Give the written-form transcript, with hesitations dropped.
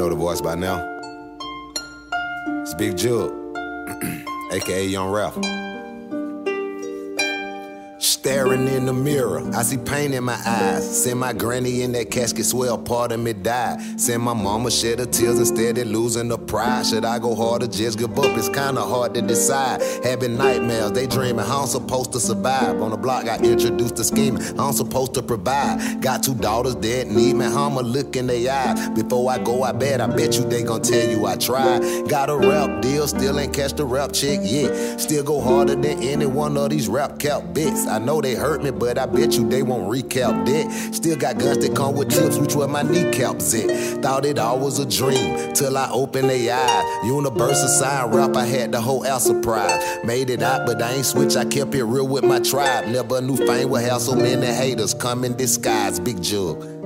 know the voice by now. It's Big Jill, aka Young Ralph. Staring in the mirror, I see pain in my eyes. Send my granny in that casket, swell, part of me died. Send my mama shed her tears instead of losing the pride. Should I go hard or just give up? It's kinda hard to decide. Having nightmares, they dreaming, how I'm supposed to survive. On the block, I introduced to scheming, how I'm supposed to provide. Got two daughters that need me, how I'ma look in their eyes. Before I go, I bet you they gon' tell you I tried. Got a rap deal, still ain't catch the rap check yet. Still go harder than any one of these rap cap bits. I know they hurt me, but I bet you they won't recap that. Still got guns that come with clips, which where my kneecaps at. Thought it all was a dream, till I opened they eyes. Universal sign rap, I had the whole out surprised. Made it out, but I ain't switched, I kept it real with my tribe. Never knew fame would have so many haters come in disguise. Big Jill.